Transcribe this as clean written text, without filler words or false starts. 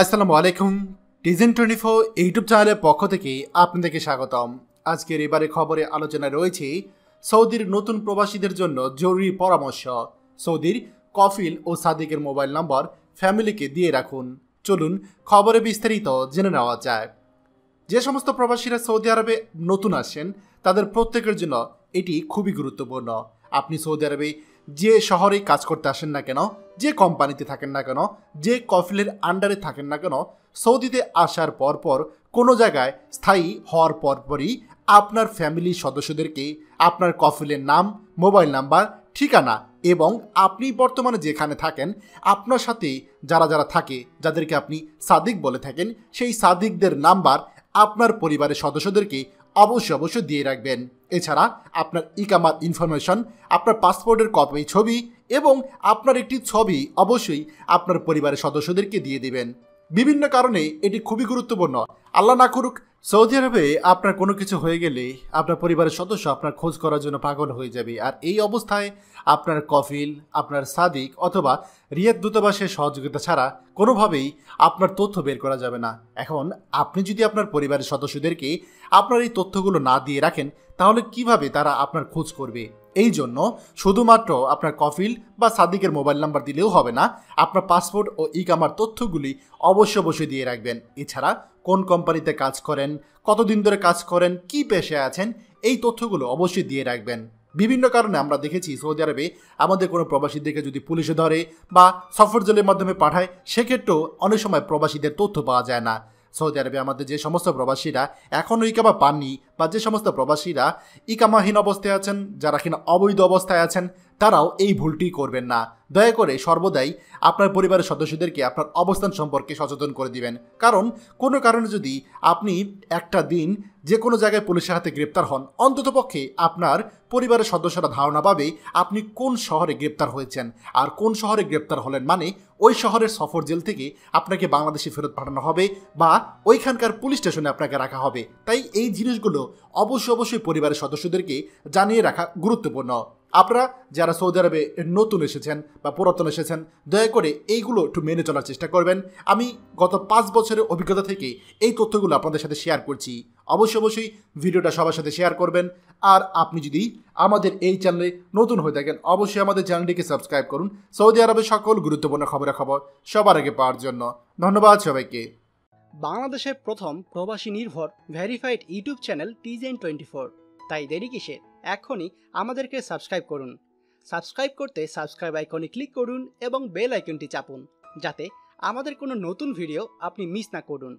আসসালামু আলাইকুম TGN 24 YouTube চ্যানেলের পক্ষ থেকে আপনাদেরকে স্বাগতম আজকের এবারে খবরে আলোচনা রয়েছে সৌদির নতুন প্রবাসীদের জন্য জরুরি পরামর্শ সৌদির কফিল ও সাদিকের মোবাইল নম্বর ফ্যামিলিকে দিয়ে রাখুন চলুন খবরে বিস্তারিত জেনে নেওয়া যায় যে সমস্ত প্রবাসীরা সৌদি আরবে নতুন আসেন তাদের প্রত্যেকের জন্য এটি খুবই গুরুত্বপূর্ণ আপনি সৌদি আরবে যে শহরে কাজ করতে আসেন না কেন যে কোম্পানিতে থাকেন না কেন যে কফিলের আন্ডারে থাকেন না কেন সৌদিতে আসার পরপর কোনো জায়গায় স্থায়ী হওয়ার পরপরই আপনার ফ্যামিলির সদস্যদেরকে আপনার কফিলের নাম মোবাইল নাম্বার ঠিকানা এবং আপনি বর্তমানে যেখানে থাকেন আপনার সাথে যারা যারা থাকে যাদেরকে আপনি সাদিক বলে থাকেন সেই সাদিকদের নাম্বার আপনার পরিবারের সদস্যদেরকে অবশ্যই দিয়ে রাখবেন এছাড়া আপনার ইকামাত ইনফরমেশন আপনার পাসপোর্টের কপি ছবি এবং আপনার একটি ছবি অবশ্যই আপনার পরিবারের সদস্যদেরকে দিয়ে দেবেন বিভিন্ন কারণে এটি খুবই গুরুত্বপূর্ণ আল্লাহ না করুক সৌদি আরবে আপনার কোনো কিছু হয়ে গেলে আপনার পরিবারের সদস্য আপনার খোঁজ করার জন্য পাগল হয়ে যাবে আর এই অবস্থায় আপনার কফিল আপনার সাদিক অথবা রিয়াদ দূতাবাসের সহযোগিতা ছাড়া কোনোভাবেই আপনার তথ্য বের করা যাবে না এখন আপনি যদি আপনার পরিবারের সদস্যদেরকে আপনার এই তথ্যগুলো না দিয়ে রাখেন তাহলে কিভাবে তারা আপনার খোঁজ করবে এই জন্য শুধুমাত্র আপনার কফিল বা সাদিকের মোবাইল নাম্বার দিলেও হবে না আপনার পাসপোর্ট ও ইকামার তথ্যগুলি অবশ্যই দিয়ে রাখবেন এছাড়া কোন কোম্পানিতে কাজ করেন কতদিন ধরে কাজ করেন কি পেশায় আছেন এই তথ্যগুলো অবশ্যই দিয়ে রাখবেন বিভিন্ন কারণে আমরা দেখেছি সৌদি আরবে আমাদের কোনো প্রবাসীদেরকে যদি পুলিশে ধরে বা সফর জেলের মাধ্যমে পাঠায় সেক্ষেত্রেও অনেক সময় প্রবাসীদের তথ্য পাওয়া যায় না সৌদি আরবে আমাদের যে সমস্ত প্রবাসীরা এখনও ইকামা পাননি বা যে সমস্ত প্রবাসীরা ইকামাহীন অবস্থায় আছেন যারা কিনা অবৈধ অবস্থায় আছেন তারাও এই ভুলটি করবেন না দয়া করে সর্বদাই আপনার পরিবারের সদস্যদেরকে আপনার অবস্থান সম্পর্কে সচেতন করে দিবেন কারণ কোনো কারণে যদি আপনি একটা দিন যে কোনো জায়গায় পুলিশের হাতে গ্রেপ্তার হন অন্ততপক্ষে আপনার পরিবারের সদস্যরা ধারণা পাবে আপনি কোন শহরে গ্রেপ্তার হয়েছেন আর কোন শহরে গ্রেপ্তার হলেন মানে ওই শহরের সফর জেল থেকে আপনাকে বাংলাদেশে ফেরত পাঠানো হবে বা ওইখানকার পুলিশ স্টেশনে আপনাকে রাখা হবে তাই এই জিনিসগুলো অবশ্যই পরিবারের সদস্যদেরকে জানিয়ে রাখা গুরুত্বপূর্ণ আপনারা যারা সৌদি আরবে নতুন এসেছেন বা পুরাতন এসেছেন দয়া করে এইগুলো একটু মেনে চলার চেষ্টা করবেন আমি গত 5 বছরের অভিজ্ঞতা থেকে এই তথ্যগুলো আপনাদের সাথে শেয়ার করছি অবশ্যই ভিডিওটা সবার সাথে শেয়ার করবেন আর আপনি যদি আমাদের এই চ্যানেলে নতুন হয়ে থাকেন অবশ্যই আমাদের চ্যানেলটিকে সাবস্ক্রাইব করুন সৌদি আরবের সকল গুরুত্বপূর্ণ খবরাখবর সবার আগে পাওয়ার জন্য ধন্যবাদ সবাইকে বাংলাদেশের প্রথম প্রবাসী নির্ভর ভেরিফাইড ইউটিউব চ্যানেল TGN 24 তাই দেরি কিসের এখনই আমাদেরকে সাবস্ক্রাইব করুন সাবস্ক্রাইব করতে সাবস্ক্রাইব আইকনে ক্লিক করুন এবং বেল আইকনটি চাপুন যাতে আমাদের কোনো নতুন ভিডিও আপনি মিস না করুন